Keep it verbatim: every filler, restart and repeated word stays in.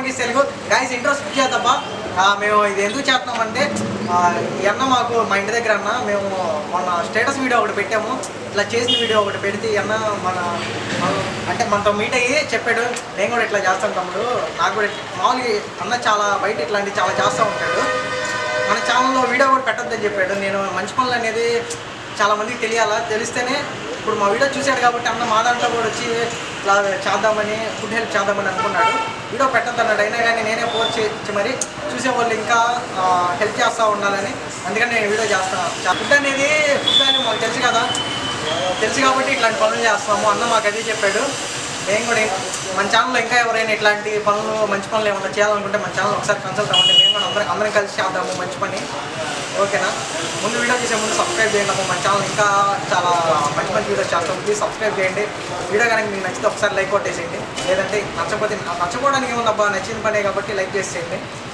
monkey सेलगो guys intros చేద్దామా మేము ఇది ఎందుకు చేస్తామంటే అన్న మాకు మా ఇంటి దగ్గర అన్న మేము మన స్టేటస్ వీడియో ఒకటి పెట్టాము ఇట్లా చేసిన వీడియో ఒకటి పెడితే అన్న మన అంటే మనతో మీట్ అయ్యి చెప్పాడు నేను కూడా ఇట్లా చేస్తాను తమ్ముడు నాకు కూడా మామూలుగా అన్న చాలా బయట ఇట్లాంటి చాలా చేస్తా ఉంటాడు మన ఛానల్లో వీడియో కూడా పెట్టొద్దని చెప్పాడు నేను మంచి పనులు అనేది చాలా మందికి తెలియాలా తెలిస్తేనే ఇప్పుడు మా వీడియో చూశాడు కాబట్టి అన్న మా దాంట్లో కూడా వచ్చి ఇట్లా చేద్దామని ఫుడ్ హెల్ప్ చేద్దామని అనుకున్నాడు వీడియో పెట్టద్దన్నాడు అయినా కానీ నేనే ఫోర్స్ చేసి మరి చూసేవాళ్ళు ఇంకా హెల్ప్ చేస్తూ ఉండాలని అందుకని నేను వీడియో చేస్తాను ఫుడ్ అనేది ఫుడ్ అనేది మాకు తెలుసు కదా తెలుసు కాబట్టి ఇట్లాంటి పనులు చేస్తాము అన్న మాకు అదే చెప్పాడు నేను కూడా మన ఛానల్లో ఇంకా ఎవరైనా ఇట్లాంటి పనులు మంచి పనులు ఏమైనా చేయాలనుకుంటే మన ఛానల్ ఒకసారి కన్సల్ట్ అవ్వండి మేము కూడా అందరం అందరం కలిసి చేద్దాము మంచి పని ఓకేనా ముందు వీడియో చూసే ముందు సబ్స్క్రైబ్ చేయండి అమ్మ మన ఛానల్ ఇంకా చాలా మంచి మంచి వీడియోస్ చేస్తాం ప్లీజ్ సబ్స్క్రైబ్ చేయండి వీడియో కనుక మీకు నచ్చితే ఒకసారి లైక్ కొట్టేసేయండి లేదంటే నచ్చకపోతే నచ్చకపోవడానికి ఏముందబ్బా నచ్చిన పనే కాబట్టి లైక్ చేసేయండి